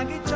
I get